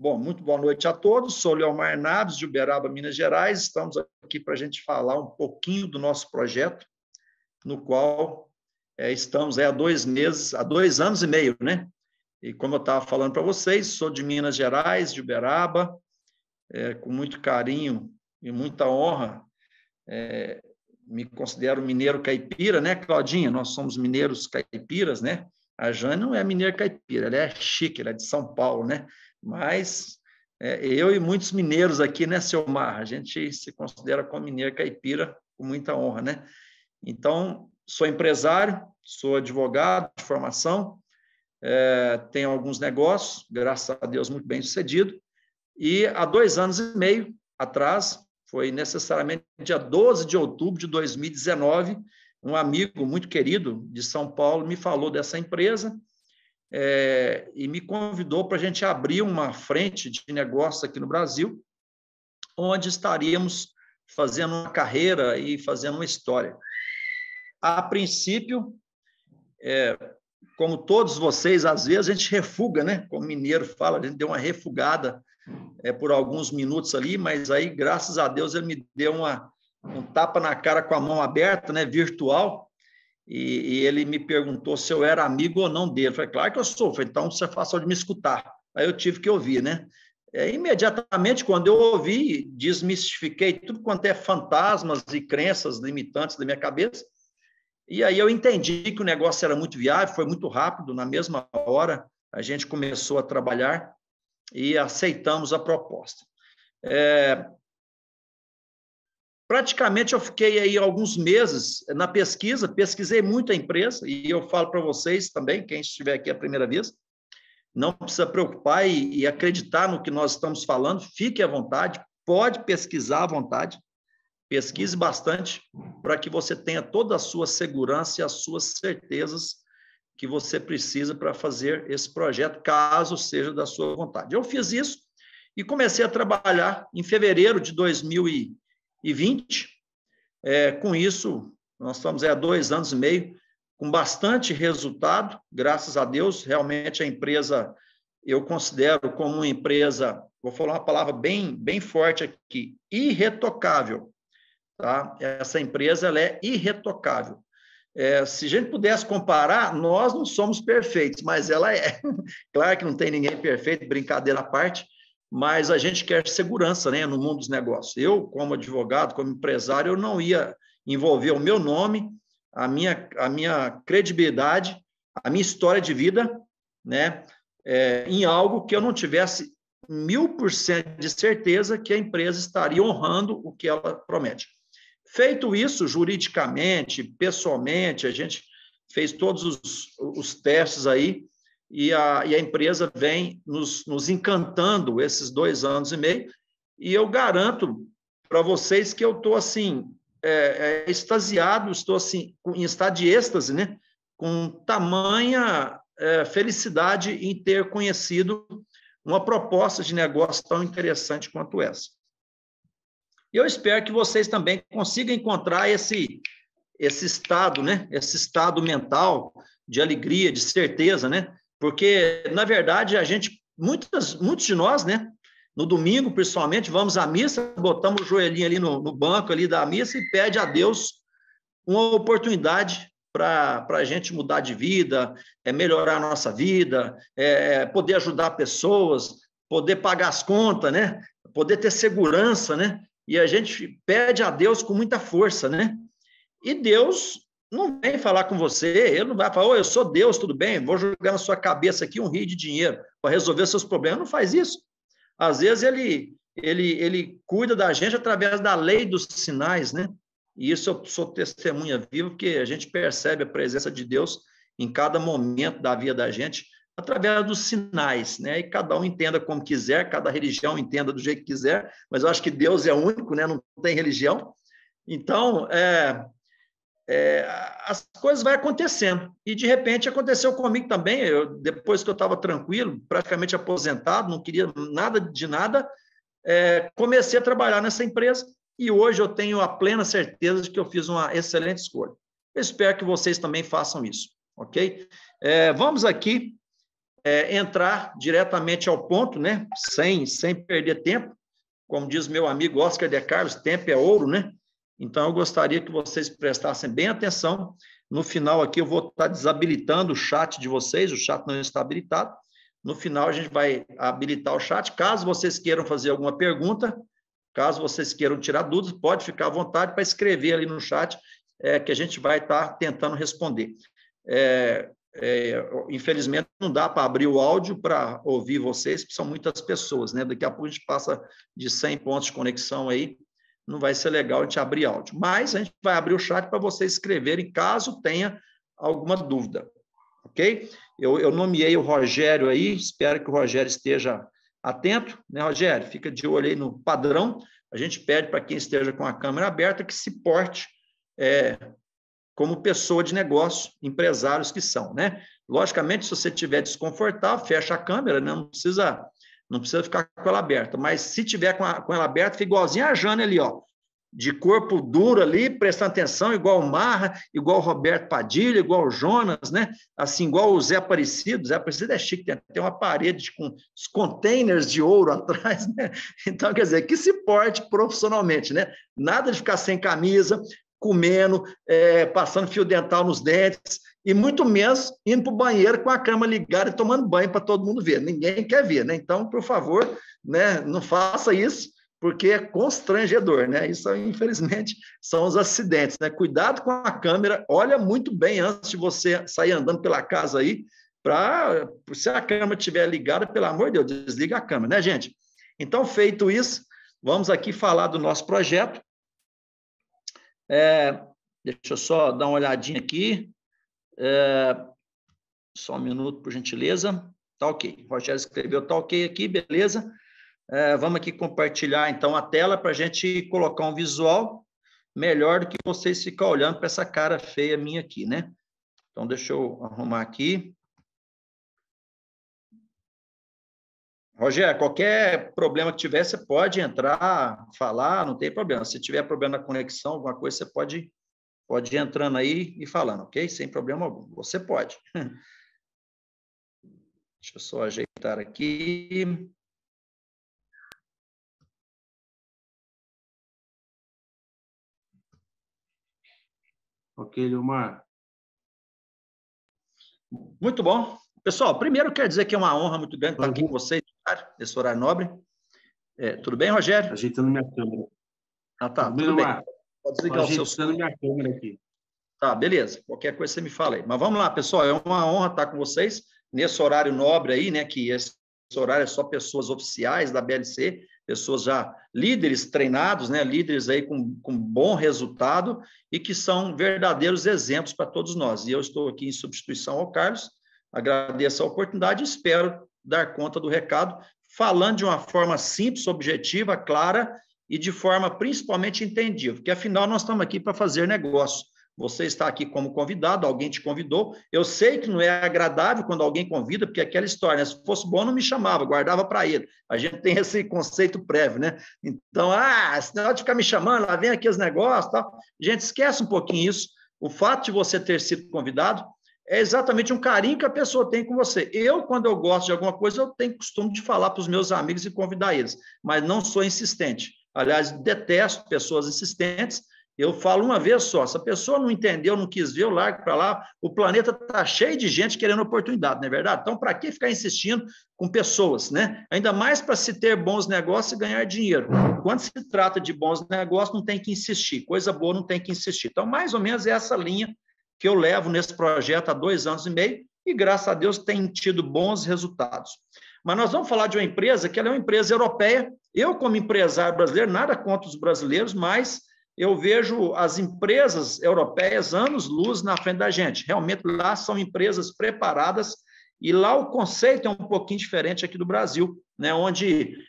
Bom, muito boa noite a todos, sou Leomar Naves, de Uberaba, Minas Gerais, estamos aqui para a gente falar um pouquinho do nosso projeto, no qual estamos há 2 anos e meio, né? E como eu estava falando para vocês, sou de Minas Gerais, de Uberaba, com muito carinho e muita honra, me considero mineiro caipira, né, Claudinha? Nós somos mineiros caipiras, né? A Jane não é mineira caipira, ela é chique, ela é de São Paulo, né? Mas eu e muitos mineiros aqui, né, seu Mar? A gente se considera como mineiro caipira com muita honra, né? Então, sou empresário, sou advogado de formação, tenho alguns negócios, graças a Deus, muito bem sucedido, e há 2 anos e meio atrás, foi necessariamente dia 12 de outubro de 2019, um amigo muito querido de São Paulo me falou dessa empresa, e me convidou para a gente abrir uma frente de negócio aqui no Brasil, onde estaríamos fazendo uma carreira e fazendo uma história. A princípio, como todos vocês, às vezes a gente refuga, né? Como o mineiro fala, a gente deu uma refugada por alguns minutos ali, mas aí, graças a Deus, ele me deu um tapa na cara com a mão aberta, né? Virtual. E ele me perguntou se eu era amigo ou não dele. Eu falei, claro que eu sou. Eu falei, então você faz só de me escutar. Aí eu tive que ouvir, né? Imediatamente, quando eu ouvi, desmistifiquei tudo quanto é fantasmas e crenças limitantes da minha cabeça. E aí eu entendi que o negócio era muito viável, foi muito rápido. Na mesma hora, a gente começou a trabalhar e aceitamos a proposta. Praticamente, eu fiquei aí alguns meses na pesquisa, pesquisei muito a empresa, e eu falo para vocês também, quem estiver aqui a primeira vez, não precisa preocupar e acreditar no que nós estamos falando, fique à vontade, pode pesquisar à vontade, pesquise bastante, para que você tenha toda a sua segurança e as suas certezas que você precisa para fazer esse projeto, caso seja da sua vontade. Eu fiz isso e comecei a trabalhar em fevereiro de 2020, com isso, nós estamos há 2 anos e meio, com bastante resultado, graças a Deus, realmente a empresa, eu considero como uma empresa, vou falar uma palavra bem forte aqui, irretocável, tá? Essa empresa, ela é irretocável. Se a gente pudesse comparar, nós não somos perfeitos, mas ela é. Claro que não tem ninguém perfeito, brincadeira à parte, mas a gente quer segurança, né, no mundo dos negócios. Eu, como advogado, como empresário, eu não ia envolver o meu nome, a minha credibilidade, a minha história de vida, né, em algo que eu não tivesse 1000% de certeza que a empresa estaria honrando o que ela promete. Feito isso, juridicamente, pessoalmente, a gente fez todos os testes aí, e a empresa vem nos encantando esses 2 anos e meio, e eu garanto para vocês que eu estou assim, extasiado, estou assim, em estado de êxtase, né? Com tamanha felicidade em ter conhecido uma proposta de negócio tão interessante quanto essa. E eu espero que vocês também consigam encontrar esse estado, né? Esse estado mental de alegria, de certeza, né? Porque, na verdade, a gente, muitos de nós, né, no domingo, principalmente, vamos à missa, botamos o joelhinho ali no banco ali da missa e pede a Deus uma oportunidade para a gente mudar de vida, melhorar a nossa vida, poder ajudar pessoas, poder pagar as contas, né, poder ter segurança, né, e a gente pede a Deus com muita força, né, e Deus não vem falar com você, ele não vai falar, oh, eu sou Deus, tudo bem, vou jogar na sua cabeça aqui um rio de dinheiro para resolver seus problemas, não faz isso. Às vezes ele cuida da gente através da lei dos sinais, né? E isso eu sou testemunha viva, porque a gente percebe a presença de Deus em cada momento da vida da gente, através dos sinais, né? E cada um entenda como quiser, cada religião entenda do jeito que quiser, mas eu acho que Deus é único, né? Não tem religião. Então, as coisas vão acontecendo, e de repente aconteceu comigo também, depois que eu estava tranquilo, praticamente aposentado, não queria nada de nada, comecei a trabalhar nessa empresa, e hoje eu tenho a plena certeza de que eu fiz uma excelente escolha. Eu espero que vocês também façam isso, ok? Vamos aqui entrar diretamente ao ponto, né? Sem perder tempo. Como diz meu amigo Oscar de Carlos, tempo é ouro, né? Então, eu gostaria que vocês prestassem bem atenção. No final aqui, eu vou estar desabilitando o chat de vocês, o chat não está habilitado. No final, a gente vai habilitar o chat. Caso vocês queiram fazer alguma pergunta, caso vocês queiram tirar dúvidas, pode ficar à vontade para escrever ali no chat, que a gente vai estar tentando responder. Infelizmente, não dá para abrir o áudio para ouvir vocês, porque são muitas pessoas, né? Daqui a pouco a gente passa de 100 pontos de conexão aí, não vai ser legal a gente abrir áudio. Mas a gente vai abrir o chat para vocês escreverem, caso tenha alguma dúvida, ok? Eu nomeei o Rogério aí, espero que o Rogério esteja atento, né, Rogério? Fica de olho aí no padrão. A gente pede para quem esteja com a câmera aberta que se porte como pessoa de negócio, empresários que são, né? Logicamente, se você estiver desconfortável, fecha a câmera, né? Não precisa ficar com ela aberta, mas se tiver com ela aberta, fica igualzinho a Jane ali, ó, de corpo duro ali, prestando atenção, igual o Marra, igual o Roberto Padilha, igual o Jonas, né? Assim, igual o Zé Aparecido. O Zé Aparecido é chique, tem uma parede com os containers de ouro atrás, né? Então, quer dizer, que se porte profissionalmente, né? Nada de ficar sem camisa, comendo, passando fio dental nos dentes, e muito menos indo para o banheiro com a cama ligada e tomando banho para todo mundo ver. Ninguém quer ver, né? Então, por favor, né, não faça isso, porque é constrangedor, né? Isso, infelizmente, são os acidentes, né? Cuidado com a câmera, olha muito bem antes de você sair andando pela casa aí, se a câmera estiver ligada, pelo amor de Deus, desliga a câmera, né, gente? Então, feito isso, vamos aqui falar do nosso projeto. Deixa eu só dar uma olhadinha aqui. Só um minuto, por gentileza. Tá ok. O Rogério escreveu, tá ok aqui, beleza. Vamos aqui compartilhar, então, a tela para a gente colocar um visual melhor do que vocês ficarem olhando para essa cara feia minha aqui, né? Então, deixa eu arrumar aqui. Rogério, qualquer problema que tiver, você pode entrar, falar, não tem problema. Se tiver problema na conexão, alguma coisa, você pode ir entrando aí e falando, ok? Sem problema algum, você pode. Deixa eu só ajeitar aqui. Ok, Leomar. Muito bom. Pessoal, primeiro quero dizer que é uma honra muito grande estar aqui com vocês, nesse horário nobre. Tudo bem, Rogério? Ajeitando minha câmera. Ah, tá, tudo bem. Pode desligar o seu som. Minha câmera aqui. Tá, beleza. Qualquer coisa você me fala aí. Mas vamos lá, pessoal. É uma honra estar com vocês nesse horário nobre aí, né? Que esse horário é só pessoas oficiais da BLC, pessoas já líderes treinados, né? Líderes aí com bom resultado e que são verdadeiros exemplos para todos nós. E eu estou aqui em substituição ao Carlos. Agradeço a oportunidade e espero dar conta do recado, falando de uma forma simples, objetiva, clara, e de forma principalmente entendível, porque afinal nós estamos aqui para fazer negócio. Você está aqui como convidado, alguém te convidou. Eu sei que não é agradável quando alguém convida, porque aquela história, né? Se fosse bom, não me chamava, guardava para ele. A gente tem esse conceito prévio, né? Então, esse negócio de ficar me chamando, lá vem aqui os negócios, tal. A gente esquece um pouquinho isso. O fato de você ter sido convidado é exatamente um carinho que a pessoa tem com você. Eu, quando eu gosto de alguma coisa, eu tenho costume de falar para os meus amigos e convidar eles, mas não sou insistente. Aliás, detesto pessoas insistentes. Eu falo uma vez só, se a pessoa não entendeu, não quis ver, eu largo para lá. O planeta está cheio de gente querendo oportunidade, não é verdade? Então, para que ficar insistindo com pessoas, né? Ainda mais para se ter bons negócios e ganhar dinheiro. Quando se trata de bons negócios, não tem que insistir. Coisa boa não tem que insistir. Então, mais ou menos é essa linha que eu levo nesse projeto há 2 anos e meio e, graças a Deus, tem tido bons resultados. Mas nós vamos falar de uma empresa que ela é uma empresa europeia. Eu, como empresário brasileiro, nada contra os brasileiros, mas eu vejo as empresas europeias anos-luz na frente da gente. Realmente, lá são empresas preparadas e lá o conceito é um pouquinho diferente aqui do Brasil, né? Onde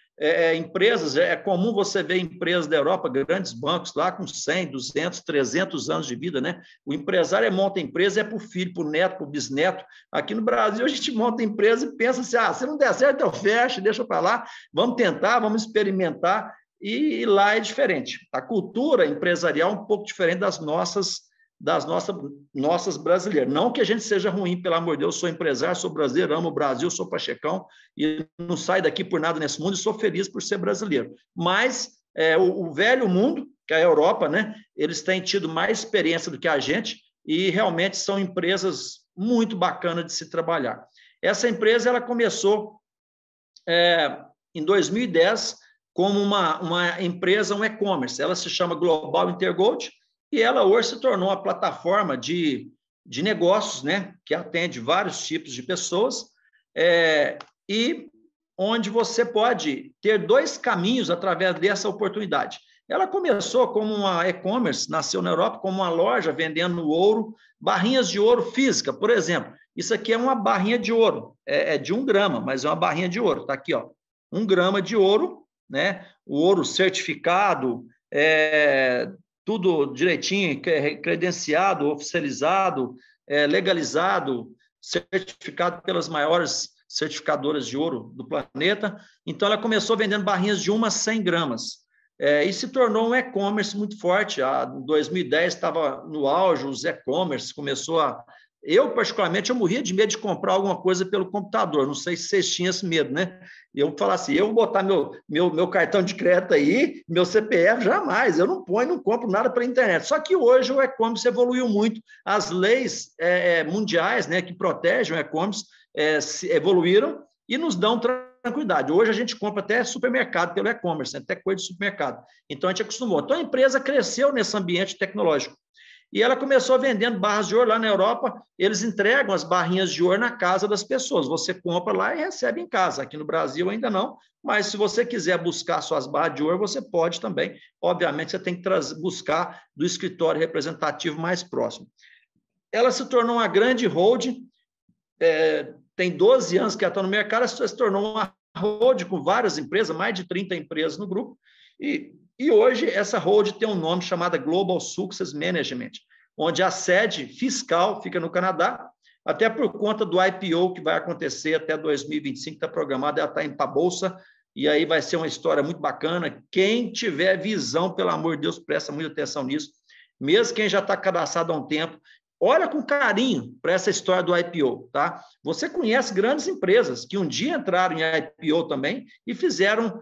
empresas, é comum você ver empresas da Europa, grandes bancos lá com 100, 200, 300 anos de vida, né? O empresário monta empresa, para o filho, para o neto, para o bisneto. Aqui no Brasil, a gente monta empresa e pensa assim, se não der certo, eu fecho, deixa para lá, vamos tentar, vamos experimentar, e lá é diferente. A cultura empresarial é um pouco diferente das nossas das nossas brasileiras. Não que a gente seja ruim, pelo amor de Deus, sou empresário, sou brasileiro, amo o Brasil, sou pachecão e não saio daqui por nada nesse mundo e sou feliz por ser brasileiro. Mas o velho mundo, que é a Europa, né, eles têm tido mais experiência do que a gente e realmente são empresas muito bacanas de se trabalhar. Essa empresa ela começou em 2010 como uma empresa, um e-commerce. Ela se chama Global InterGold. E ela hoje se tornou uma plataforma de negócios, né, que atende vários tipos de pessoas, e onde você pode ter dois caminhos através dessa oportunidade. Ela começou como uma e-commerce, nasceu na Europa como uma loja vendendo ouro, barrinhas de ouro física, por exemplo. Isso aqui é uma barrinha de ouro, é de 1 grama, mas é uma barrinha de ouro. Está aqui, ó, 1 grama de ouro, né, o ouro certificado, tudo direitinho, credenciado, oficializado, legalizado, certificado pelas maiores certificadoras de ouro do planeta. Então, ela começou vendendo barrinhas de 1 a 100 gramas e se tornou um e-commerce muito forte. Em 2010 estava no auge, os e-commerce começou a... Eu, particularmente, eu morria de medo de comprar alguma coisa pelo computador. Não sei se vocês tinham esse medo, né? Eu falar assim, eu vou botar meu cartão de crédito aí, meu CPF, jamais. Eu não ponho, não compro nada pela internet. Só que hoje o e-commerce evoluiu muito. As leis mundiais, né, que protegem o e-commerce evoluíram e nos dão tranquilidade. Hoje a gente compra até supermercado pelo e-commerce, até coisa de supermercado. Então, a gente acostumou. Então, a empresa cresceu nesse ambiente tecnológico. E ela começou vendendo barras de ouro lá na Europa. Eles entregam as barrinhas de ouro na casa das pessoas. Você compra lá e recebe em casa. Aqui no Brasil ainda não, mas se você quiser buscar suas barras de ouro, você pode também. Obviamente, você tem que buscar do escritório representativo mais próximo. Ela se tornou uma grande holding. Tem 12 anos que ela está no mercado. Ela se tornou uma holding com várias empresas, mais de 30 empresas no grupo. E hoje essa holding tem um nome chamado Global Success Management, onde a sede fiscal fica no Canadá, até por conta do IPO que vai acontecer até 2025, está programado, ela está indo para a Bolsa, e aí vai ser uma história muito bacana. Quem tiver visão, pelo amor de Deus, presta muita atenção nisso, mesmo quem já está cadastrado há um tempo, olha com carinho para essa história do IPO, tá? Você conhece grandes empresas que um dia entraram em IPO também e fizeram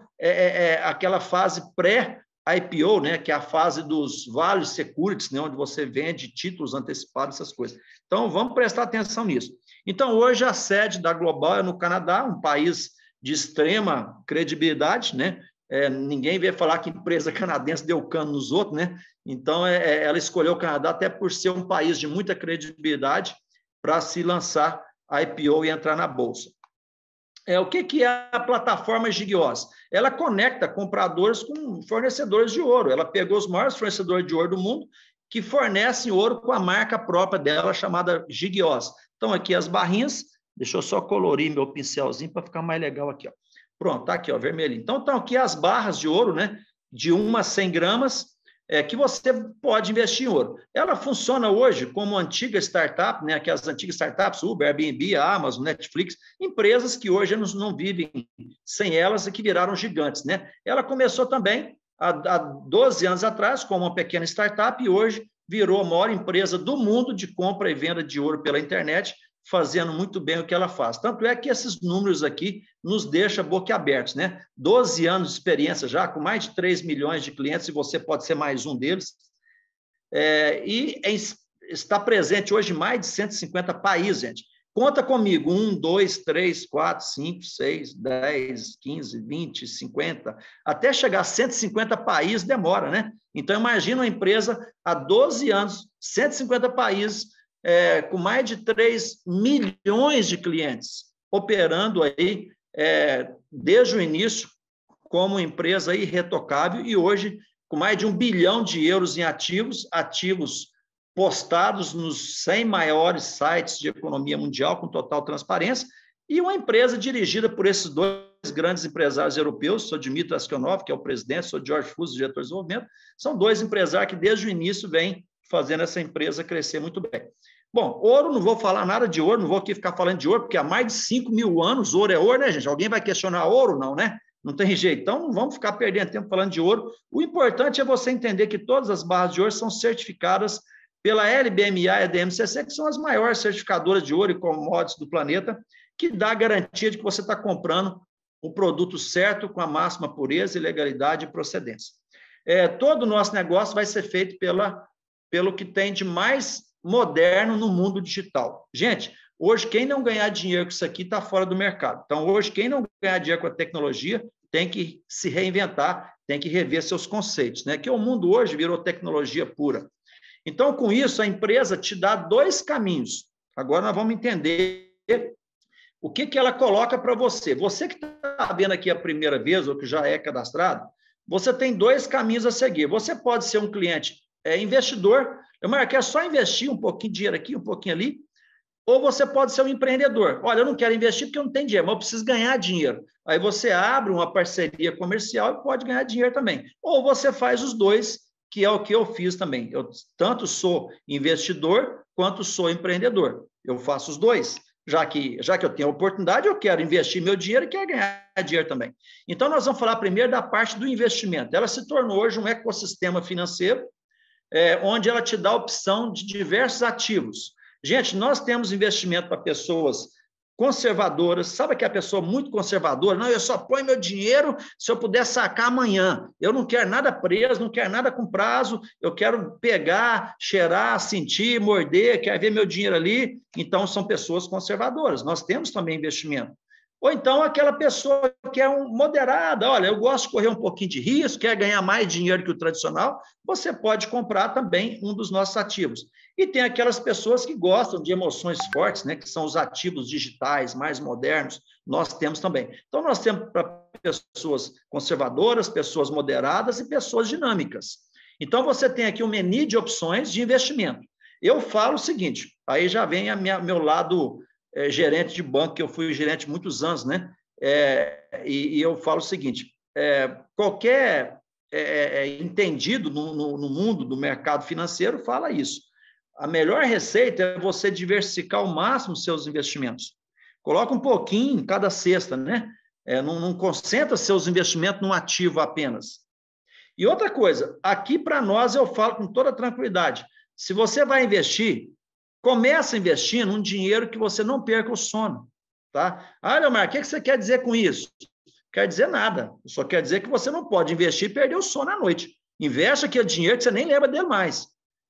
aquela fase pré IPO, né, que é a fase dos value securities, né, onde você vende títulos antecipados, essas coisas. Então, vamos prestar atenção nisso. Então, hoje a sede da Global é no Canadá, um país de extrema credibilidade, né? Ninguém veio falar que empresa canadense deu cano nos outros, né? Então, ela escolheu o Canadá até por ser um país de muita credibilidade para se lançar a IPO e entrar na Bolsa. O que é a plataforma Gigios? Ela conecta compradores com fornecedores de ouro. Ela pegou os maiores fornecedores de ouro do mundo que fornecem ouro com a marca própria dela, chamada Gigios. Então, aqui as barrinhas. Deixa eu só colorir meu pincelzinho para ficar mais legal aqui, ó. Pronto, tá aqui, ó, vermelho. Então, estão aqui as barras de ouro, né, de 1 a 100 gramas, que você pode investir em ouro. Ela funciona hoje como antiga startup, né, que as antigas startups, Uber, Airbnb, Amazon, Netflix, empresas que hoje não vivem sem elas e que viraram gigantes, né? Ela começou também há 12 anos atrás como uma pequena startup e hoje virou a maior empresa do mundo de compra e venda de ouro pela internet, fazendo muito bem o que ela faz. Tanto é que esses números aqui nos deixam boquiabertos, né? 12 anos de experiência já, com mais de 3 milhões de clientes, e você pode ser mais um deles. E está presente hoje em mais de 150 países, gente. Conta comigo, 1, 2, 3, 4, 5, 6, 10, 15, 20, 50, até chegar a 150 países demora, né? Então, imagina uma empresa há 12 anos, 150 países, com mais de 3 milhões de clientes, operando aí desde o início como empresa irretocável e hoje com mais de 1 bilhão de euros em ativos postados nos 100 maiores sites de economia mundial com total transparência e uma empresa dirigida por esses dois grandes empresários europeus, sou Dimitro Askenov, que é o presidente, sou George Fuso, diretor de desenvolvimento, são dois empresários que desde o início vêm fazendo essa empresa crescer muito bem. Bom, ouro, não vou falar nada de ouro, não vou aqui ficar falando de ouro, porque há mais de 5 mil anos ouro é ouro, né, gente? Alguém vai questionar ouro, não, né? Não tem jeito. Então, não vamos ficar perdendo tempo falando de ouro. O importante é você entender que todas as barras de ouro são certificadas pela LBMA e a DMCC, que são as maiores certificadoras de ouro e commodities do planeta, que dá a garantia de que você está comprando o produto certo, com a máxima pureza, legalidade e procedência. Todo o nosso negócio vai ser feito pelo que tem de mais moderno no mundo digital. Gente, hoje quem não ganhar dinheiro com isso aqui está fora do mercado. Então, hoje quem não ganhar dinheiro com a tecnologia tem que se reinventar, tem que rever seus conceitos, né? Que o mundo hoje virou tecnologia pura. Então, com isso, a empresa te dá dois caminhos. Agora nós vamos entender o que ela coloca para você. Você que está vendo aqui a primeira vez, ou que já é cadastrado, você tem dois caminhos a seguir. Você pode ser um cliente investidor, eu quero só investir um pouquinho de dinheiro aqui, um pouquinho ali, ou você pode ser um empreendedor. Olha, eu não quero investir porque eu não tenho dinheiro, mas eu preciso ganhar dinheiro. Aí você abre uma parceria comercial e pode ganhar dinheiro também. Ou você faz os dois, que é o que eu fiz também. Eu tanto sou investidor quanto sou empreendedor. Eu faço os dois. Já que eu tenho a oportunidade, eu quero investir meu dinheiro e quero ganhar dinheiro também. Então, nós vamos falar primeiro da parte do investimento. Ela se tornou hoje um ecossistema financeiro, onde ela te dá a opção de diversos ativos. Gente, nós temos investimento para pessoas conservadoras. Sabe aquela pessoa muito conservadora? Não, eu só ponho meu dinheiro se eu puder sacar amanhã. Eu não quero nada preso, não quero nada com prazo. Eu quero pegar, cheirar, sentir, morder, quero ver meu dinheiro ali. Então, são pessoas conservadoras. Nós temos também investimento. Ou então aquela pessoa que é moderada, olha, eu gosto de correr um pouquinho de risco, quer ganhar mais dinheiro que o tradicional, você pode comprar também um dos nossos ativos. E tem aquelas pessoas que gostam de emoções fortes, né, que são os ativos digitais mais modernos, nós temos também. Então, nós temos para pessoas conservadoras, pessoas moderadas e pessoas dinâmicas. Então, você tem aqui um menu de opções de investimento. Eu falo o seguinte, aí já vem meu lado... gerente de banco, que eu fui gerente muitos anos, né? E eu falo o seguinte, qualquer entendido no mundo do mercado financeiro fala isso. A melhor receita é você diversificar ao máximo os seus investimentos. Coloca um pouquinho em cada cesta, né? Não concentra seus investimentos num ativo apenas. E outra coisa, aqui para nós eu falo com toda tranquilidade, se você vai investir, começa investindo um dinheiro que você não perca o sono, tá? Ah, Leomar, o que você quer dizer com isso? Não quer dizer nada, só quer dizer que você não pode investir e perder o sono à noite. Investe aquele dinheiro que você nem lembra dele mais.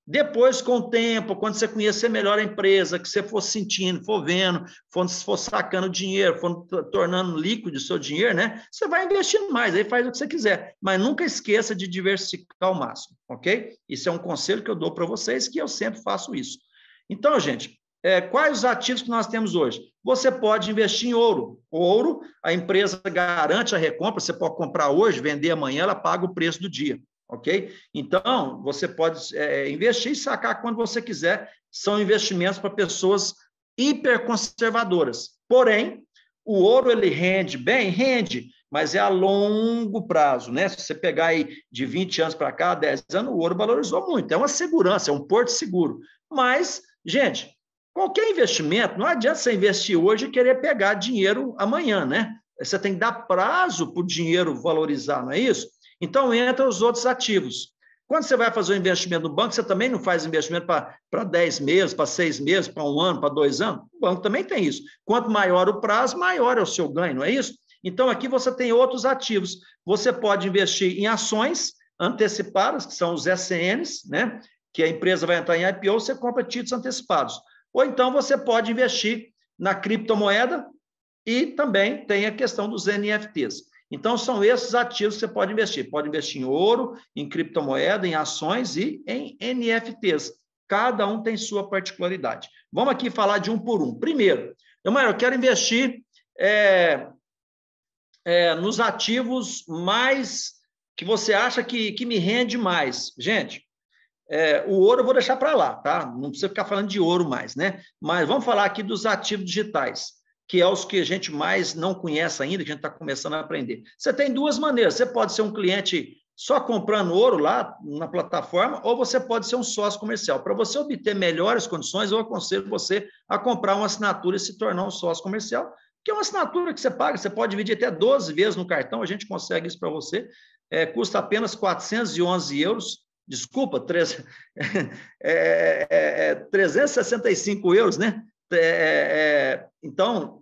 Depois, com o tempo, quando você conhecer melhor a empresa, que você for sentindo, for vendo, for sacando dinheiro, for tornando líquido o seu dinheiro, né? Você vai investindo mais, aí faz o que você quiser. Mas nunca esqueça de diversificar ao máximo, ok? Isso é um conselho que eu dou para vocês, que eu sempre faço isso. Então, gente, quais os ativos que nós temos hoje? Você pode investir em ouro. O ouro, a empresa garante a recompra, você pode comprar hoje, vender amanhã, ela paga o preço do dia, ok? Então, você pode investir e sacar quando você quiser. São investimentos para pessoas hiperconservadoras. Porém, o ouro, ele rende bem? Rende, mas é a longo prazo, né? Se você pegar aí de 20 anos para cá, 10 anos, o ouro valorizou muito. É uma segurança, é um porto seguro. Mas... gente, qualquer investimento, não adianta você investir hoje e querer pegar dinheiro amanhã, né? Você tem que dar prazo para o dinheiro valorizar, não é isso? Então, entra os outros ativos. Quando você vai fazer um investimento no banco, você também não faz investimento para 10 meses, para 6 meses, para um ano, para 2 anos? O banco também tem isso. Quanto maior o prazo, maior é o seu ganho, não é isso? Então, aqui você tem outros ativos. Você pode investir em ações antecipadas, que são os SNs, né? Que a empresa vai entrar em IPO, você compra títulos antecipados. Ou então você pode investir na criptomoeda e também tem a questão dos NFTs. Então, são esses ativos que você pode investir. Pode investir em ouro, em criptomoeda, em ações e em NFTs. Cada um tem sua particularidade. Vamos aqui falar de um por um. Primeiro, eu quero investir nos ativos mais que você acha que me rende mais. Gente, o ouro eu vou deixar para lá, tá? Não precisa ficar falando de ouro mais, né? Mas vamos falar aqui dos ativos digitais, que é os que a gente mais não conhece ainda, que a gente está começando a aprender. Você tem duas maneiras, você pode ser um cliente só comprando ouro lá na plataforma, ou você pode ser um sócio comercial. Para você obter melhores condições, eu aconselho você a comprar uma assinatura e se tornar um sócio comercial, que é uma assinatura que você paga, você pode dividir até 12 vezes no cartão, a gente consegue isso para você, custa apenas €411, desculpa, 365 euros, né? Então,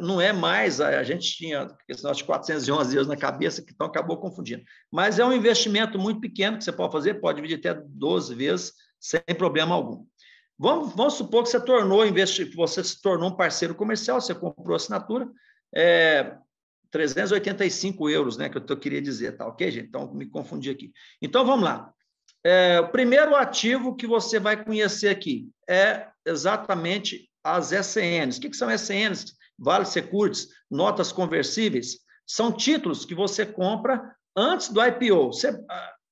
não é mais, a gente tinha nós 411 euros na cabeça, que então acabou confundindo. Mas é um investimento muito pequeno que você pode fazer, pode dividir até 12 vezes, sem problema algum. Vamos supor que você se tornou um parceiro comercial, você comprou a assinatura, 385 euros, né, que eu queria dizer, tá ok, gente? Então, me confundi aqui. Então, vamos lá. O primeiro ativo que você vai conhecer aqui é exatamente as SCNs. O que são SCNs? Vales Securities, notas conversíveis. São títulos que você compra antes do IPO.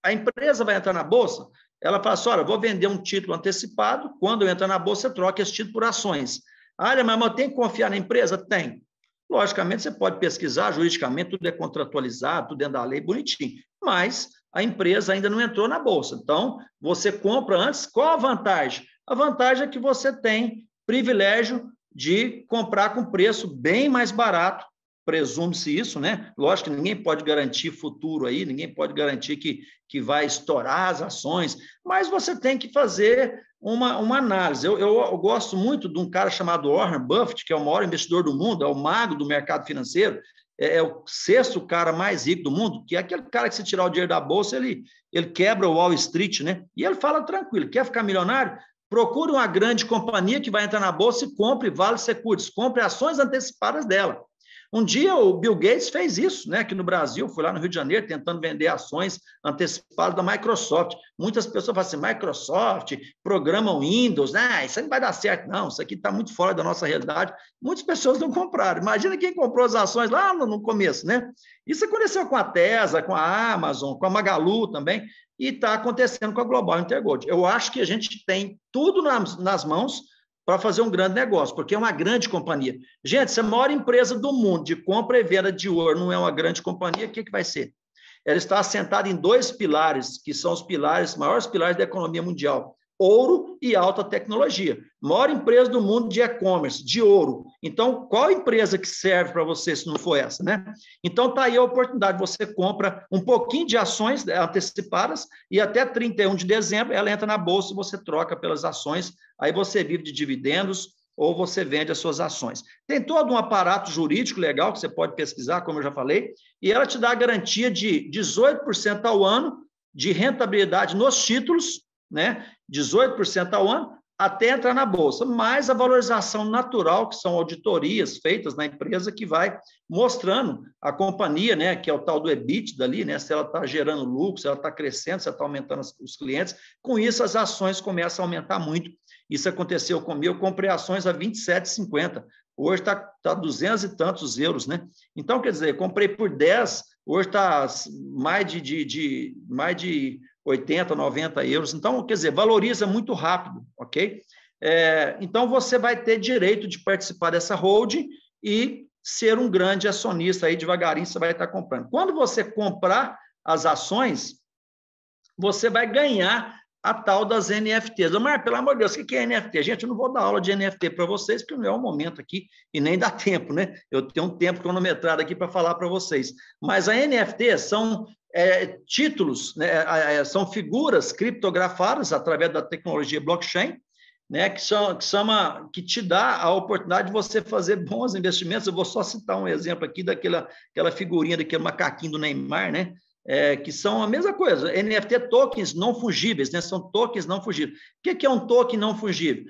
A empresa vai entrar na bolsa, ela fala assim, olha, vou vender um título antecipado, quando eu entrar na bolsa, eu troco esse título por ações. Ah, mas eu tenho que confiar na empresa? Tem. Logicamente, você pode pesquisar, juridicamente, tudo é contratualizado, tudo dentro da lei, bonitinho. Mas a empresa ainda não entrou na bolsa. Então, você compra antes. Qual a vantagem? A vantagem é que você tem privilégio de comprar com preço bem mais barato, presume-se isso, né? Lógico que ninguém pode garantir futuro aí, ninguém pode garantir que vai estourar as ações, mas você tem que fazer uma análise. Eu gosto muito de um cara chamado Warren Buffett, que é o maior investidor do mundo, é o mago do mercado financeiro, é o sexto cara mais rico do mundo, que é aquele cara que se tirar o dinheiro da bolsa, ele quebra o Wall Street, né? E ele fala tranquilo, quer ficar milionário? Procure uma grande companhia que vai entrar na bolsa e compre Vale Securities, compre ações antecipadas dela. Um dia o Bill Gates fez isso, né? Aqui no Brasil, foi lá no Rio de Janeiro tentando vender ações antecipadas da Microsoft. Muitas pessoas falam assim, Microsoft, programa Windows, né? Isso aí não vai dar certo, não, isso aqui está muito fora da nossa realidade. Muitas pessoas não compraram. Imagina quem comprou as ações lá no começo, né? Isso aconteceu com a Tesla, com a Amazon, com a Magalu também, e está acontecendo com a Global InterGold. Eu acho que a gente tem tudo nas mãos para fazer um grande negócio, porque é uma grande companhia. Gente, se a maior empresa do mundo de compra e venda de ouro não é uma grande companhia, o que vai ser? Ela está assentada em dois pilares, que são os maiores pilares da economia mundial, ouro e alta tecnologia. Maior empresa do mundo de e-commerce, de ouro. Então, qual empresa que serve para você se não for essa, né? Então, está aí a oportunidade, você compra um pouquinho de ações antecipadas e até 31 de dezembro ela entra na bolsa e você troca pelas ações, aí você vive de dividendos ou você vende as suas ações. Tem todo um aparato jurídico legal que você pode pesquisar, como eu já falei, e ela te dá a garantia de 18% ao ano de rentabilidade nos títulos, né? 18% ao ano, até entrar na bolsa, mais a valorização natural, que são auditorias feitas na empresa que vai mostrando a companhia, né? Que é o tal do EBITDA ali, né? Se ela está gerando lucro, se ela está crescendo, se ela está aumentando os clientes. Com isso, as ações começam a aumentar muito. Isso aconteceu comigo, eu comprei ações a 27,50. Hoje está 200 e tantos euros, né? Então, quer dizer, eu comprei por 10, hoje está mais de 80, 90 euros. Então, quer dizer, valoriza muito rápido, ok? Então, você vai ter direito de participar dessa holding e ser um grande acionista aí, devagarinho, você vai estar comprando. Quando você comprar as ações, você vai ganhar a tal das NFTs. Mas, pelo amor de Deus, o que é NFT? Gente, eu não vou dar aula de NFT para vocês, porque não é o momento aqui e nem dá tempo, né? Eu tenho um tempo cronometrado aqui para falar para vocês. Mas a NFT são títulos, né? São figuras criptografadas através da tecnologia blockchain, né? Que te dá a oportunidade de você fazer bons investimentos. Eu vou só citar um exemplo aqui daquela figurinha, daquele macaquinho do Neymar, né? Que são a mesma coisa, NFT tokens não fungíveis, né? São tokens não fungíveis. O que é um token não fungível?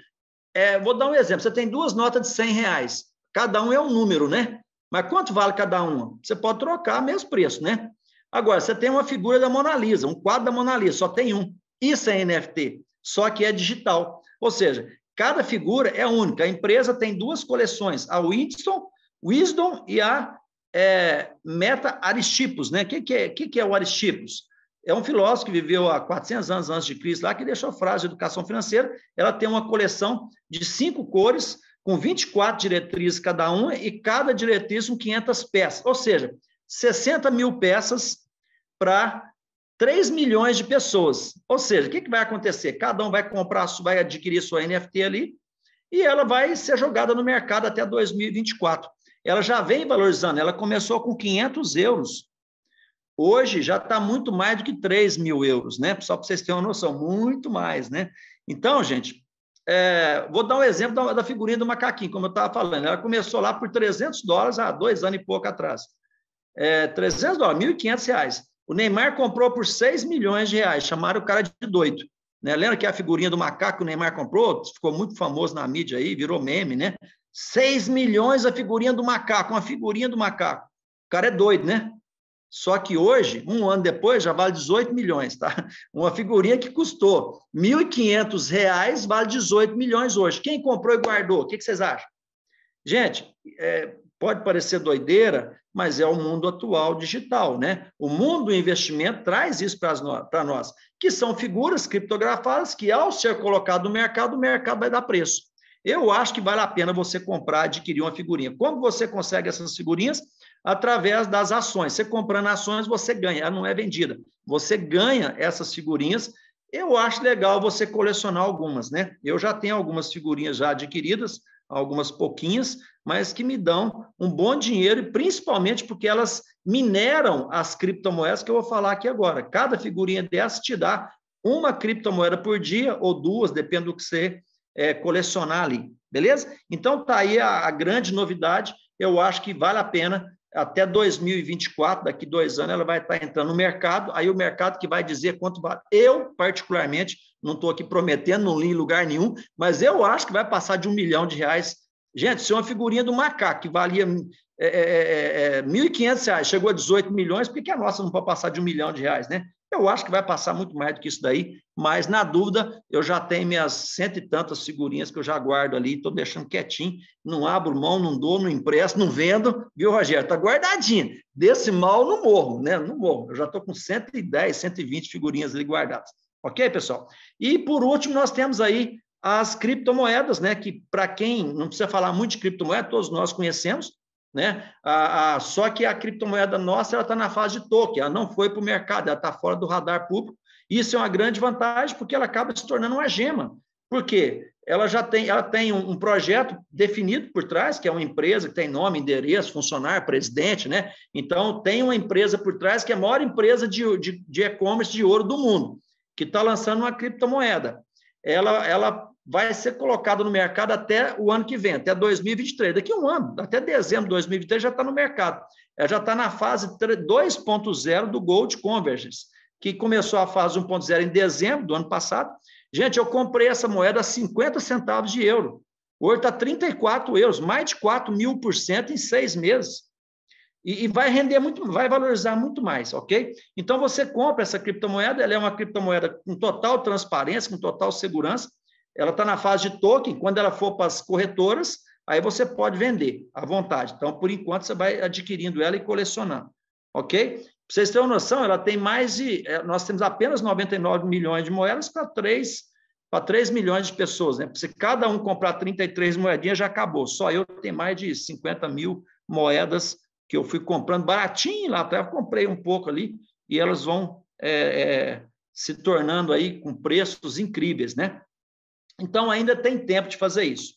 Vou dar um exemplo, você tem duas notas de 100 reais, cada um é um número, né? Mas quanto vale cada uma? Você pode trocar mesmo preço, né? Agora, você tem uma figura da Mona Lisa, um quadro da Mona Lisa, só tem um. Isso é NFT, só que é digital. Ou seja, cada figura é única. A empresa tem duas coleções, a Winston e a Meta Aristipos, né? Que é o Aristipos? É um filósofo que viveu há 400 anos antes de Cristo, lá, que deixou a frase de educação financeira. Ela tem uma coleção de 5 cores, com 24 diretrizes cada uma, e cada diretriz com 500 peças. Ou seja, 60 mil peças para 3 milhões de pessoas. Ou seja, o que vai acontecer? Cada um vai comprar, vai adquirir sua NFT ali, e ela vai ser jogada no mercado até 2024. Ela já vem valorizando, ela começou com 500 euros, Hoje já está muito mais do que 3 mil euros, né? Só para vocês terem uma noção, muito mais, né? Então, gente, vou dar um exemplo da figurinha do macaquinho, como eu estava falando. Ela começou lá por $300 há 2 anos e pouco atrás. $300, R$1.500. O Neymar comprou por R$6 milhões, chamaram o cara de doido. Né? Lembra que a figurinha do macaco o Neymar comprou? Ficou muito famoso na mídia aí, virou meme, né? 6 milhões a figurinha do macaco, uma figurinha do macaco. O cara é doido, né? Só que hoje, um ano depois, já vale 18 milhões, tá? Uma figurinha que custou R$1.500 vale 18 milhões hoje. Quem comprou e guardou? O que vocês acham? Gente, pode parecer doideira, mas é o mundo atual digital, né? O mundo do investimento traz isso para nós, que são figuras criptografadas que, ao ser colocado no mercado, o mercado vai dar preço. Eu acho que vale a pena você comprar, adquirir uma figurinha. Como você consegue essas figurinhas? Através das ações. Você comprando ações, você ganha. Ela não é vendida. Você ganha essas figurinhas. Eu acho legal você colecionar algumas, né? Eu já tenho algumas figurinhas já adquiridas, algumas pouquinhas, mas que me dão um bom dinheiro, e principalmente porque elas mineram as criptomoedas que eu vou falar aqui agora. Cada figurinha dessa te dá uma criptomoeda por dia, ou duas, depende do que você colecionar ali, beleza? Então, tá aí a grande novidade. Eu acho que vale a pena. Até 2024, daqui 2 anos, ela vai estar entrando no mercado, aí o mercado que vai dizer quanto vale. Eu, particularmente, não estou aqui prometendo, não li em lugar nenhum, mas eu acho que vai passar de R$1 milhão. Gente, se uma figurinha do macaco, que valia R$1.500, chegou a 18 milhões, por que a nossa não pode passar de R$1 milhão, né? Eu acho que vai passar muito mais do que isso daí, mas, na dúvida, eu já tenho minhas 100 e tantas figurinhas que eu já guardo ali, estou deixando quietinho, não abro mão, não dou, não empresto, não vendo, viu, Rogério? Está guardadinho. Desse mal, não morro, né? Não morro. Eu já estou com 110, 120 figurinhas ali guardadas. Ok, pessoal? E, por último, nós temos aí as criptomoedas, né? Que, para quem não precisa falar muito de criptomoeda, todos nós conhecemos, né? Só que a criptomoeda nossa está na fase de token, ela não foi para o mercado, ela está fora do radar público. Isso é uma grande vantagem, porque ela acaba se tornando uma gema. Por quê? Ela tem um projeto definido por trás, que é uma empresa que tem nome, endereço, funcionário, presidente, né? Então, tem uma empresa por trás que é a maior empresa de e-commerce de ouro do mundo, que está lançando uma criptomoeda. Ela vai ser colocado no mercado até o ano que vem, até 2023. Daqui a um ano, até dezembro de 2023, já está no mercado. Ela já está na fase 2.0 do Gold Convergence, que começou a fase 1.0 em dezembro do ano passado. Gente, eu comprei essa moeda a 50 centavos de euro. Hoje está 34 euros, mais de 4.000% em 6 meses. E vai render muito, vai valorizar muito mais, ok? Então, você compra essa criptomoeda, ela é uma criptomoeda com total transparência, com total segurança. Ela está na fase de token, quando ela for para as corretoras, aí você pode vender à vontade. Então, por enquanto, você vai adquirindo ela e colecionando, ok? Para vocês terem uma noção, ela tem nós temos apenas 99 milhões de moedas para 3 milhões de pessoas, né? Se cada um comprar 33 moedinhas, já acabou. Só eu tenho mais de 50 mil moedas que eu fui comprando baratinho lá atrás, eu comprei um pouco ali, e elas vão se tornando aí com preços incríveis, né? Então, ainda tem tempo de fazer isso.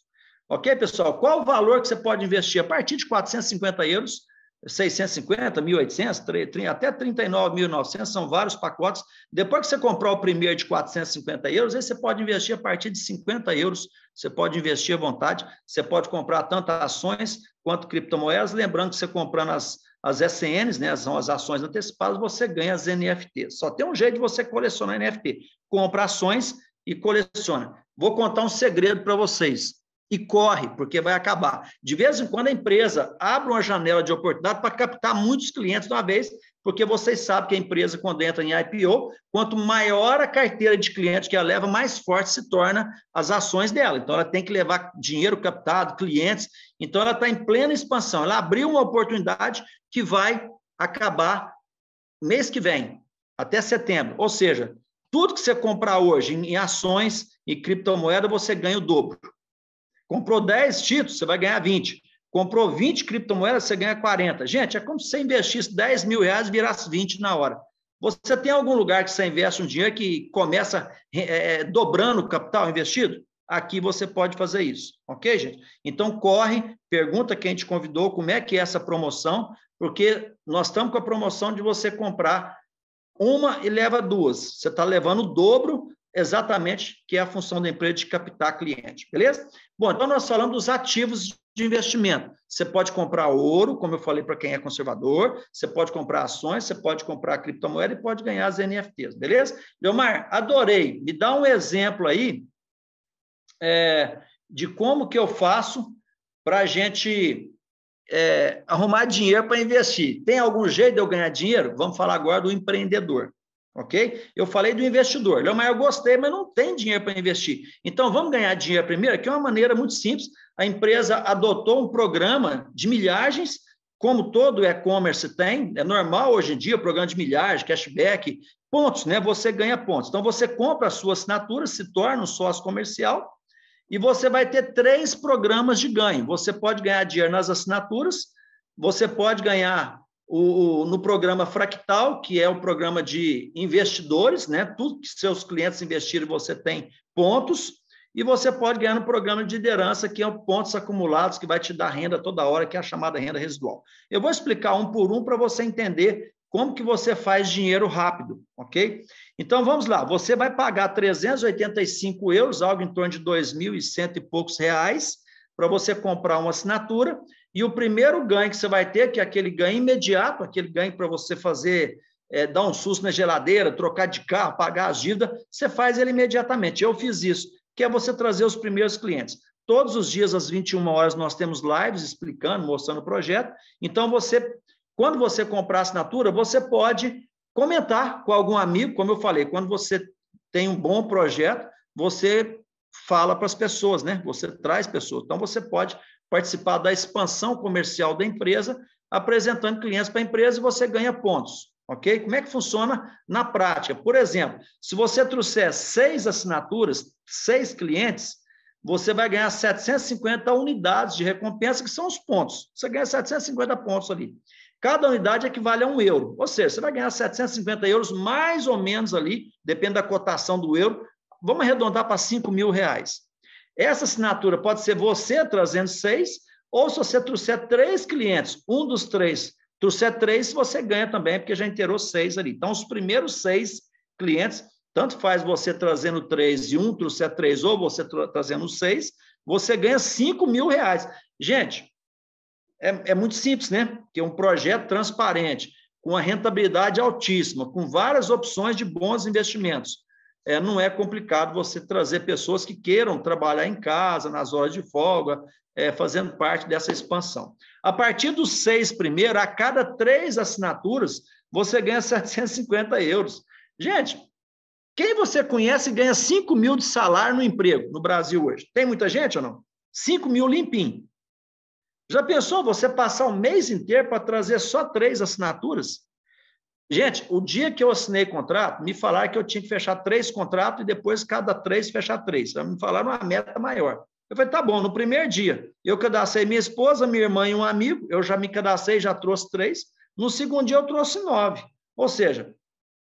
Ok, pessoal? Qual o valor que você pode investir? A partir de 450 euros, 650, 1.800, até 39.900, são vários pacotes. Depois que você comprar o primeiro de 450 euros, aí você pode investir a partir de 50 euros, você pode investir à vontade, você pode comprar tanto ações quanto criptomoedas, lembrando que você comprando as SNs, né, são as ações antecipadas, você ganha as NFTs. Só tem um jeito de você colecionar NFT, compra ações e coleciona. Vou contar um segredo para vocês. E corre, porque vai acabar. De vez em quando a empresa abre uma janela de oportunidade para captar muitos clientes de uma vez, porque vocês sabem que a empresa, quando entra em IPO, quanto maior a carteira de clientes que ela leva, mais forte se torna as ações dela. Então, ela tem que levar dinheiro captado, clientes. Então, ela está em plena expansão. Ela abriu uma oportunidade que vai acabar mês que vem, até setembro. Ou seja, tudo que você comprar hoje em ações e criptomoeda, você ganha o dobro. Comprou 10 títulos, você vai ganhar 20. Comprou 20 criptomoedas, você ganha 40. Gente, é como se você investisse 10 mil reais e virasse 20 na hora. Você tem algum lugar que você investe um dinheiro que começa dobrando o capital investido? Aqui você pode fazer isso, ok, gente? Então, corre, pergunta quem te convidou como é que é essa promoção, porque nós estamos com a promoção de você comprar uma e leva duas. Você está levando o dobro, exatamente, que é a função da empresa de captar cliente, beleza? Bom, então nós falamos dos ativos de investimento. Você pode comprar ouro, como eu falei para quem é conservador, você pode comprar ações, você pode comprar criptomoeda e pode ganhar as NFTs, beleza? Leomar, adorei. Me dá um exemplo aí de como que eu faço para a gente arrumar dinheiro para investir. Tem algum jeito de eu ganhar dinheiro? Vamos falar agora do empreendedor, ok? Eu falei do investidor. Leomar, eu gostei, mas não tem dinheiro para investir. Então, vamos ganhar dinheiro primeiro, que é uma maneira muito simples. A empresa adotou um programa de milhagens, como todo e-commerce tem, é normal hoje em dia, o programa de milhagem, cashback, pontos, né? Você ganha pontos. Então, você compra a sua assinatura, se torna um sócio comercial e você vai ter 3 programas de ganho. Você pode ganhar dinheiro nas assinaturas, você pode ganhar no programa Fractal, que é um programa de investidores, né? Tudo que seus clientes investirem, você tem pontos, e você pode ganhar no programa de liderança, que é pontos acumulados, que vai te dar renda toda hora, que é a chamada renda residual. Eu vou explicar um por um para você entender como que você faz dinheiro rápido, ok? Então, vamos lá. Você vai pagar 385 euros, algo em torno de 2.100 e poucos reais, para você comprar uma assinatura. E o primeiro ganho que você vai ter, que é aquele ganho imediato, aquele ganho para você fazer, dar um susto na geladeira, trocar de carro, pagar as dívidas, você faz ele imediatamente. Eu fiz isso, que é você trazer os primeiros clientes. Todos os dias, às 21 horas, nós temos lives explicando, mostrando o projeto. Então, você... Quando você comprar a assinatura, você pode comentar com algum amigo, como eu falei, quando você tem um bom projeto, você fala para as pessoas, né? Você traz pessoas. Então, você pode participar da expansão comercial da empresa, apresentando clientes para a empresa e você ganha pontos, ok? Como é que funciona na prática? Por exemplo, se você trouxer 6 assinaturas, 6 clientes, você vai ganhar 750 unidades de recompensa, que são os pontos. Você ganha 750 pontos ali. Cada unidade equivale a €1. Ou seja, você vai ganhar 750 euros mais ou menos ali, depende da cotação do euro. Vamos arredondar para R$5.000. Essa assinatura pode ser você trazendo 6, ou se você trouxer 3 clientes, um dos 3 trouxer 3, você ganha também, porque já inteirou 6 ali. Então, os primeiros 6 clientes, tanto faz você trazendo 3 e um trouxer 3, ou você trazendo 6, você ganha R$5.000. Gente, é muito simples, né? Que é um projeto transparente, com uma rentabilidade altíssima, com várias opções de bons investimentos. Não é complicado você trazer pessoas que queiram trabalhar em casa, nas horas de folga, fazendo parte dessa expansão. A partir dos 6 primeiros, a cada 3 assinaturas, você ganha €750. Gente, quem você conhece ganha R$5.000 de salário no emprego no Brasil hoje? Tem muita gente ou não? R$5.000 limpinho. Já pensou você passar o mês inteiro para trazer só 3 assinaturas? Gente, o dia que eu assinei contrato, me falaram que eu tinha que fechar 3 contratos e depois cada 3 fechar 3. Me falaram uma meta maior. Eu falei, tá bom, no primeiro dia, eu cadastrei minha esposa, minha irmã e um amigo, eu já me cadastrei, já trouxe 3. No segundo dia, eu trouxe 9. Ou seja,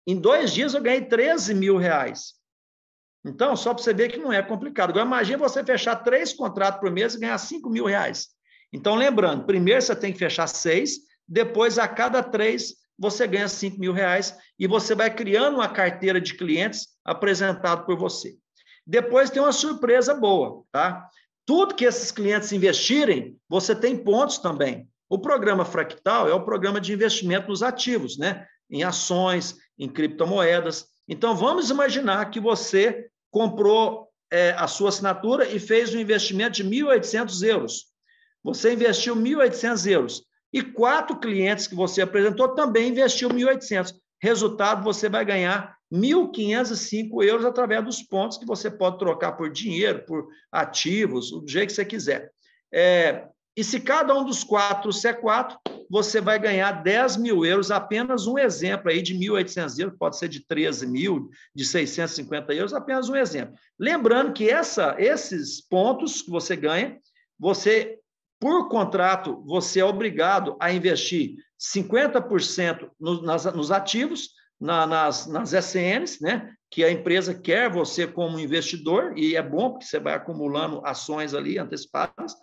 em 2 dias eu ganhei R$13.000. Então, só para você ver que não é complicado. Agora, imagina você fechar 3 contratos por mês e ganhar R$5.000. Então, lembrando, primeiro você tem que fechar 6, depois a cada 3 você ganha R$5.000 e você vai criando uma carteira de clientes apresentado por você. Depois tem uma surpresa boa, tá? Tudo que esses clientes investirem, você tem pontos também. O programa Fractal é o programa de investimento nos ativos, né? Em ações, em criptomoedas. Então, vamos imaginar que você comprou a sua assinatura e fez um investimento de €1.800. Você investiu €1.800 e 4 clientes que você apresentou também investiu €1.800. Resultado, você vai ganhar €1.505 através dos pontos que você pode trocar por dinheiro, por ativos, do jeito que você quiser. E se cada um dos 4 ser 4, você vai ganhar €10.000, apenas um exemplo aí de €1.800, pode ser de 13 mil, de €650, apenas um exemplo. Lembrando que esses pontos que você ganha, você... Por contrato, você é obrigado a investir 50% nos ativos, nas SNs, né? Que a empresa quer você como investidor, e é bom porque você vai acumulando ações ali antecipadas,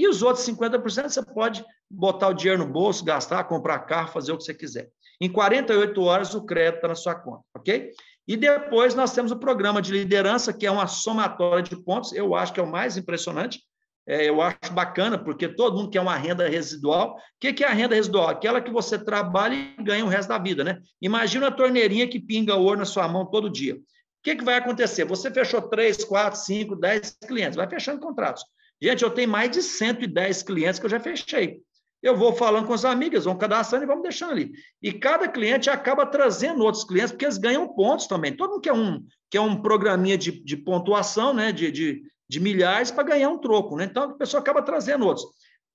E os outros 50% você pode botar o dinheiro no bolso, gastar, comprar carro, fazer o que você quiser. Em 48 horas o crédito está na sua conta, ok? E depois nós temos o programa de liderança, que é uma somatória de pontos, eu acho que é o mais impressionante, eu acho bacana, porque todo mundo quer uma renda residual. O que é a renda residual? Aquela que você trabalha e ganha o resto da vida, né? Imagina a torneirinha que pinga ouro na sua mão todo dia. O que vai acontecer? Você fechou 3, 4, 5, 10 clientes, vai fechando contratos. Gente, eu tenho mais de 110 clientes que eu já fechei. Eu vou falando com as amigas, vão cadastrando e vamos deixando ali. E cada cliente acaba trazendo outros clientes, porque eles ganham pontos também. Todo mundo quer um programinha de pontuação, né? De milhares para ganhar um troco, né? Então, a pessoa acaba trazendo outros.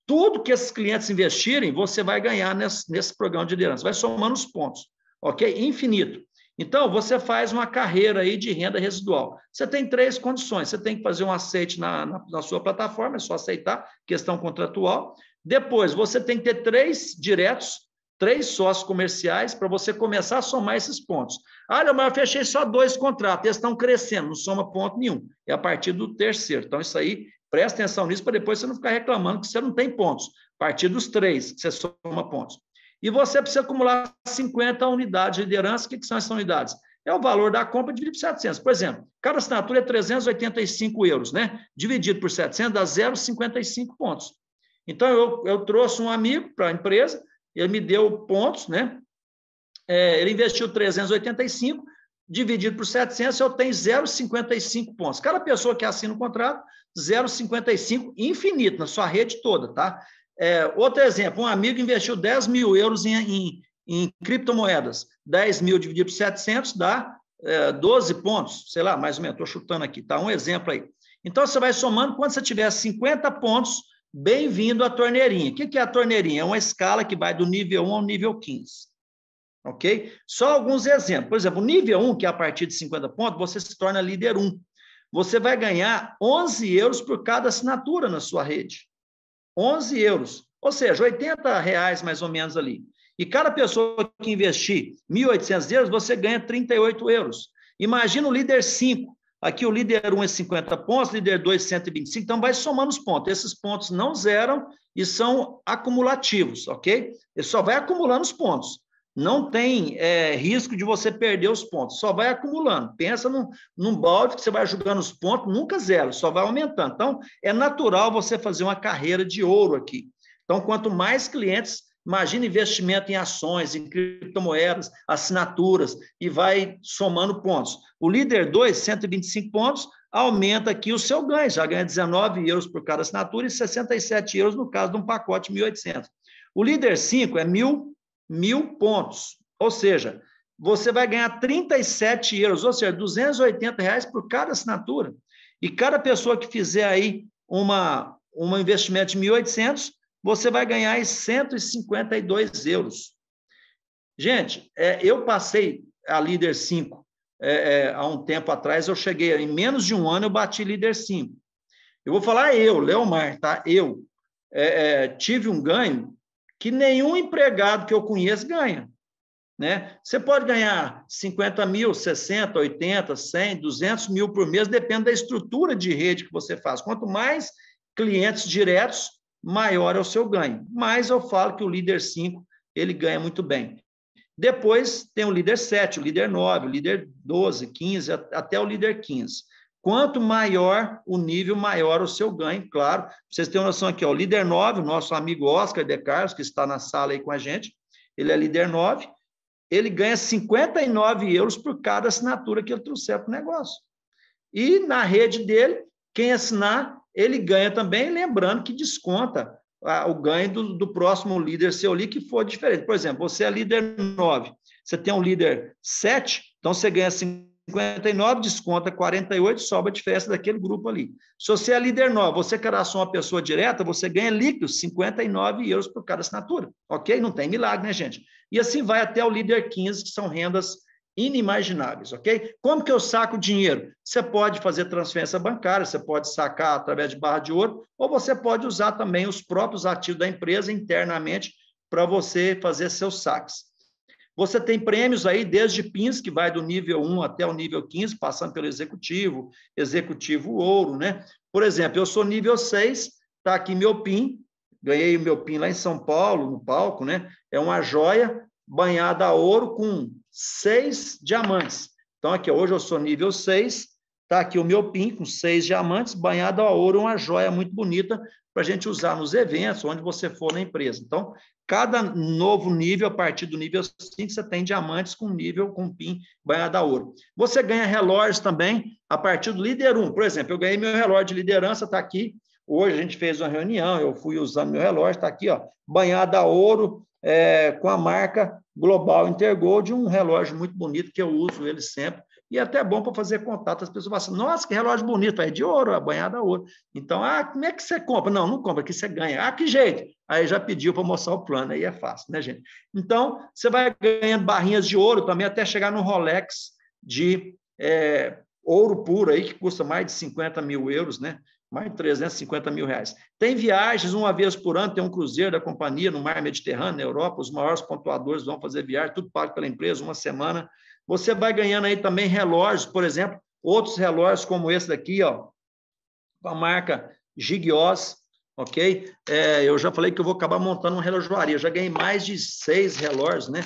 Tudo que esses clientes investirem, você vai ganhar nesse programa de liderança. Vai somando os pontos, ok? Infinito. Então, você faz uma carreira aí de renda residual. Você tem 3 condições. Você tem que fazer um aceite na sua plataforma, é só aceitar, questão contratual. Depois, você tem que ter 3 diretos, 3 sócios comerciais, para você começar a somar esses pontos. Ah, Leomar, eu fechei só 2 contratos, eles estão crescendo, não soma ponto nenhum. É a partir do 3º. Então, isso aí, presta atenção nisso, para depois você não ficar reclamando que você não tem pontos. A partir dos 3, você soma pontos. E você precisa acumular 50 unidades de liderança. O que são essas unidades? É o valor da compra dividido por 700. Por exemplo, cada assinatura é 385 euros, né? Dividido por 700 dá 0,55 pontos. Então, eu trouxe um amigo para a empresa, ele me deu pontos, né? Ele investiu 385, dividido por 700, eu tenho 0,55 pontos. Cada pessoa que assina o contrato, 0,55 infinito na sua rede toda, tá? Outro exemplo, um amigo investiu 10 mil euros em criptomoedas. 10 mil dividido por 700 dá 12 pontos, sei lá, mais ou menos, estou chutando aqui, tá? Um exemplo aí. Então, você vai somando, quando você tiver 50 pontos, bem-vindo à torneirinha. O que é a torneirinha? É uma escala que vai do nível 1 ao nível 15. Ok? Só alguns exemplos. Por exemplo, o nível 1, que é a partir de 50 pontos, você se torna líder 1. Você vai ganhar 11 euros por cada assinatura na sua rede. 11 euros. Ou seja, R$80 mais ou menos ali. E cada pessoa que investir 1.800 euros, você ganha 38 euros. Imagina o líder 5. Aqui o líder 1 é 50 pontos, líder 2 é 125, então vai somando os pontos. Esses pontos não zeram e são acumulativos, ok? Ele só vai acumulando os pontos. Não tem risco de você perder os pontos, só vai acumulando. Pensa num balde que você vai jogando os pontos, nunca zero, só vai aumentando. Então, é natural você fazer uma carreira de ouro aqui. Então, quanto mais clientes, imagina investimento em ações, em criptomoedas, assinaturas, e vai somando pontos. O líder 2, 125 pontos, aumenta aqui o seu ganho, já ganha 19 euros por cada assinatura e 67 euros no caso de um pacote 1.800. O líder 5 é 1.000 pontos, ou seja, você vai ganhar 37 euros, ou seja, R$280 por cada assinatura. E cada pessoa que fizer aí um investimento de 1.800, você vai ganhar 152 euros. Gente, eu passei a líder 5 há um tempo atrás, eu cheguei, em menos de um ano eu bati líder 5. Eu vou falar Leomar, tá? Eu tive um ganho que nenhum empregado que eu conheço ganha, né? Você pode ganhar 50 mil, 60, 80, 100, 200 mil por mês, depende da estrutura de rede que você faz. Quanto mais clientes diretos, maior é o seu ganho. Mas eu falo que o líder 5, ele ganha muito bem. Depois tem o líder 7, o líder 9, o líder 12, 15, até o líder 15. Quanto maior o nível, maior o seu ganho, claro. Vocês têm uma noção aqui, ó, o líder 9, o nosso amigo Oscar de Carlos, que está na sala aí com a gente, ele é líder 9, ele ganha 59 euros por cada assinatura que ele trouxer para o negócio. E na rede dele, quem assinar, ele ganha também, lembrando que desconta o ganho do próximo líder seu ali, que for diferente. Por exemplo, você é líder 9, você tem um líder 7, então você ganha 59, desconta 48, sobra a diferença daquele grupo ali. Se você é líder 9, você cadastra uma pessoa direta, você ganha líquido 59 euros por cada assinatura, ok? Não tem milagre, né, gente? E assim vai até o líder 15, que são rendas inimagináveis, ok? Como que eu saco dinheiro? Você pode fazer transferência bancária, você pode sacar através de barra de ouro, ou você pode usar também os próprios ativos da empresa internamente para você fazer seus saques. Você tem prêmios aí desde pins, que vai do nível 1 até o nível 15, passando pelo executivo ouro, né? Por exemplo, eu sou nível 6, Está aqui meu PIN. Ganhei o meu PIN lá em São Paulo, no palco, né? É uma joia banhada a ouro com 6 diamantes. Então, aqui, hoje eu sou nível 6. Está aqui o meu PIN com 6 diamantes, banhado a ouro, uma joia muito bonita para a gente usar nos eventos, onde você for na empresa. Então, cada novo nível, a partir do nível 5, você tem diamantes com nível, com PIN, banhado a ouro. Você ganha relógios também a partir do líder 1. Por exemplo, eu ganhei meu relógio de liderança, está aqui. Hoje a gente fez uma reunião, eu fui usando meu relógio, está aqui, ó, banhado a ouro, com a marca Global InterGold, um relógio muito bonito que eu uso ele sempre. E é até bom para fazer contato. As pessoas falam assim, nossa, que relógio bonito, é de ouro, é banhado a ouro. Então, como é que você compra? Não, não compra, que você ganha. Que jeito? Aí já pediu para mostrar o plano, aí é fácil, né, gente? Então, você vai ganhando barrinhas de ouro também, até chegar no Rolex de ouro puro, aí que custa mais de 50 mil euros, né? Mais de 350 mil reais. Tem viagens uma vez por ano, tem um cruzeiro da companhia no Mar Mediterrâneo, na Europa, os maiores pontuadores vão fazer viagem, tudo pago pela empresa, uma semana. Você vai ganhando aí também relógios, por exemplo, outros relógios como esse daqui, ó, com a marca Gigios, ok? Eu já falei que eu vou acabar montando uma relojoaria, eu já ganhei mais de 6 relógios, né?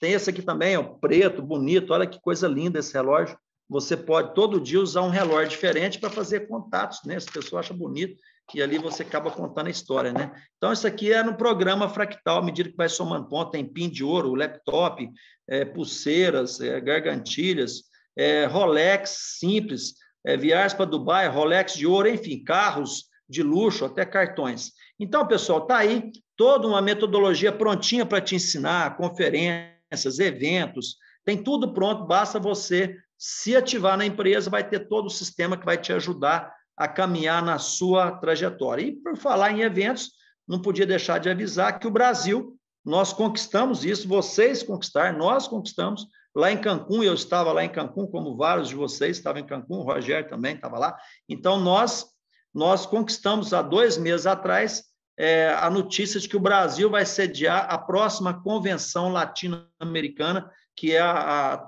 Tem esse aqui também, ó, preto, bonito, olha que coisa linda esse relógio. Você pode todo dia usar um relógio diferente para fazer contatos, né? As pessoas acham bonito e ali você acaba contando a história, né? Então, isso aqui é no programa fractal, à medida que vai somando ponto, tem pin de ouro, laptop, pulseiras, gargantilhas, Rolex simples, viagens para Dubai, Rolex de ouro, enfim, carros de luxo, até cartões. Então, pessoal, está aí toda uma metodologia prontinha para te ensinar, conferências, eventos, tem tudo pronto, basta você se ativar na empresa, vai ter todo o sistema que vai te ajudar a caminhar na sua trajetória. E por falar em eventos, não podia deixar de avisar que o Brasil, nós conquistamos isso, vocês conquistaram, nós conquistamos, lá em Cancún, eu estava lá em Cancún, como vários de vocês estavam em Cancún, o Rogério também estava lá. Então, nós conquistamos há 2 meses atrás a notícia de que o Brasil vai sediar a próxima convenção latino-americana, que é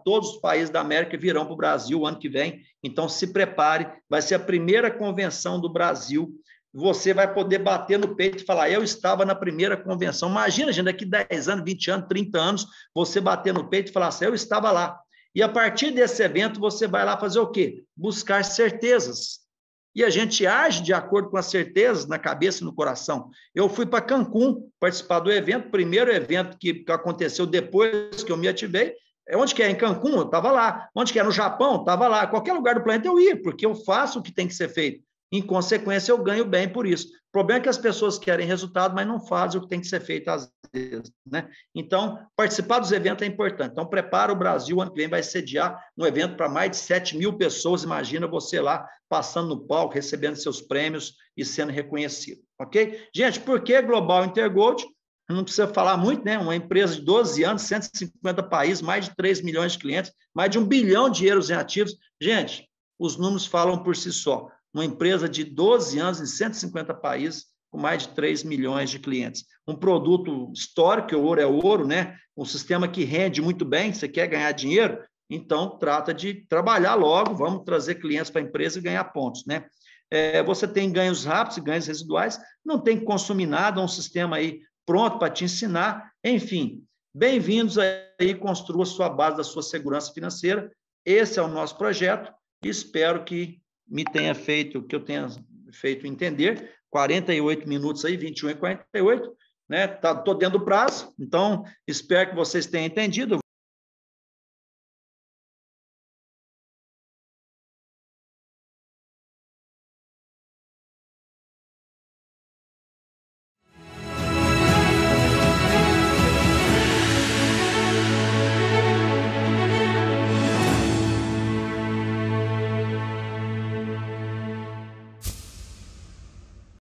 todos os países da América virão para o Brasil ano que vem. Então, se prepare, vai ser a primeira convenção do Brasil. Você vai poder bater no peito e falar, eu estava na primeira convenção. Imagina, gente, daqui 10 anos, 20 anos, 30 anos, você bater no peito e falar assim, eu estava lá. E a partir desse evento, você vai lá fazer o quê? Buscar certezas. E a gente age de acordo com as certezas na cabeça e no coração. Eu fui para Cancún participar do evento, primeiro evento que aconteceu depois que eu me ativei. Onde que é? Em Cancún, eu estava lá. Onde que é? No Japão, estava lá. Qualquer lugar do planeta eu ia, porque eu faço o que tem que ser feito. Em consequência, eu ganho bem por isso. O problema é que as pessoas querem resultado, mas não fazem o que tem que ser feito às vezes, né? Então, participar dos eventos é importante. Então, prepara o Brasil, ano que vem vai sediar um evento para mais de 7 mil pessoas. Imagina você lá, passando no palco, recebendo seus prêmios e sendo reconhecido, ok? Gente, por que Global InterGold? Não precisa falar muito, né? Uma empresa de 12 anos, 150 países, mais de 3 milhões de clientes, mais de 1 bilhão de euros em ativos. Gente, os números falam por si só. Uma empresa de 12 anos em 150 países, com mais de 3 milhões de clientes. Um produto histórico, o ouro é ouro, né? Um sistema que rende muito bem, você quer ganhar dinheiro, então trata de trabalhar logo, vamos trazer clientes para a empresa e ganhar pontos, né? Você tem ganhos rápidos e ganhos residuais, não tem que consumir nada, é um sistema aí pronto para te ensinar, enfim. Bem-vindos aí, construa sua base da sua segurança financeira. Esse é o nosso projeto e espero que eu tenha feito entender, 48 minutos aí, 21 e 48, né? Estou dentro do prazo, então espero que vocês tenham entendido.